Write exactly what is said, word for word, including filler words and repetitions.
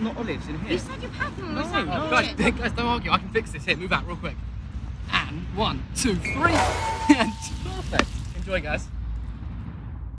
are not olives in here. You said you had them. No, no. Guys, guys, don't argue. I can fix this here. Move out real quick. And one, two, three. And perfect. Enjoy, guys.